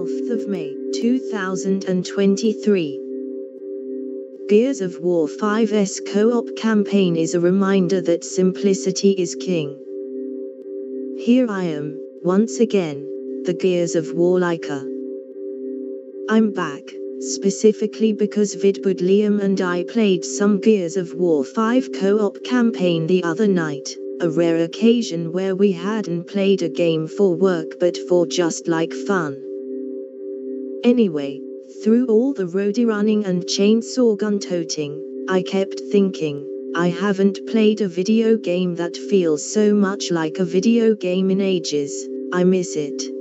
12th of May, 2023. Gears of War 5's co-op campaign is a reminder that simplicity is king. Here I am, once again, the Gears of War liker. I'm back, specifically because Vidbud Liam and I played some Gears of War 5 co-op campaign the other night, a rare occasion where we hadn't played a game for work but for just like fun. Anyway, through all the roadie running and chainsaw gun toting, I kept thinking, I haven't played a video game that feels so much like a video game in ages. I miss it.